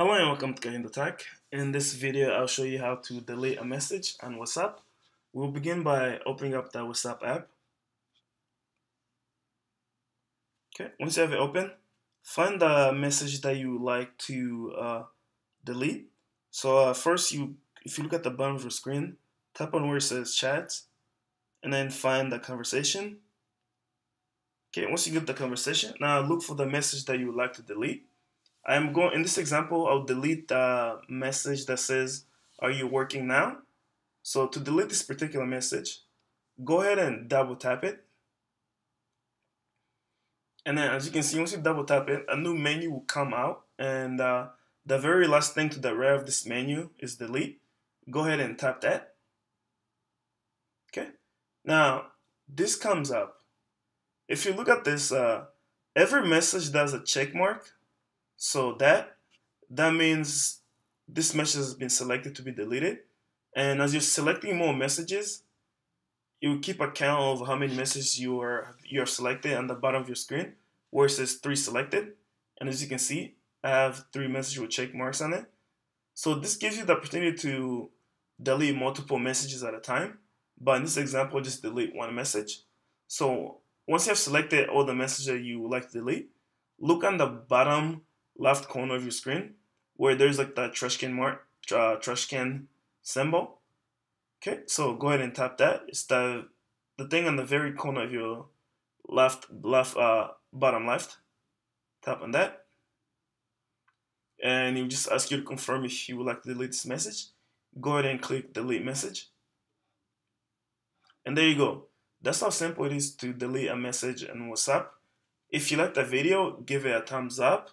Hello and welcome to KahindoTech. In this video, I'll show you how to delete a message on WhatsApp. We'll begin by opening up the WhatsApp app. Okay, once you have it open, find the message that you would like to delete. So first, if you look at the bottom of your screen, tap on where it says chat, and then find the conversation. Okay, once you get the conversation, now look for the message that you would like to delete. In this example, I'll delete the message that says, "Are you working now?" So to delete this particular message, go ahead and double tap it. And then as you can see, once you double tap it, a new menu will come out. And the very last thing to the right of this menu is delete. Go ahead and tap that. Okay. Now, this comes up. If you look at this, every message does a check mark. So that means this message has been selected to be deleted. And as you're selecting more messages, you will keep a count of how many messages you are selected on the bottom of your screen, where it says 3 selected. And as you can see, I have 3 messages with check marks on it. So this gives you the opportunity to delete multiple messages at a time. But in this example, just delete one message. So once you have selected all the messages that you would like to delete, look on the bottom left corner of your screen where there's like that trash can symbol. Okay, so go ahead and tap that. It's the thing on the very corner of your bottom left. Tap on that, and it will just ask you to confirm if you would like to delete this message. Go ahead and click delete message, and there you go. That's how simple it is to delete a message on WhatsApp. If you like the video, give it a thumbs up.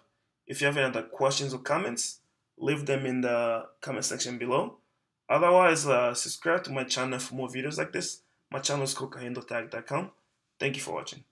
If you have any other questions or comments, leave them in the comment section below. Otherwise, subscribe to my channel for more videos like this. My channel is called KahindoTech.com. Thank you for watching.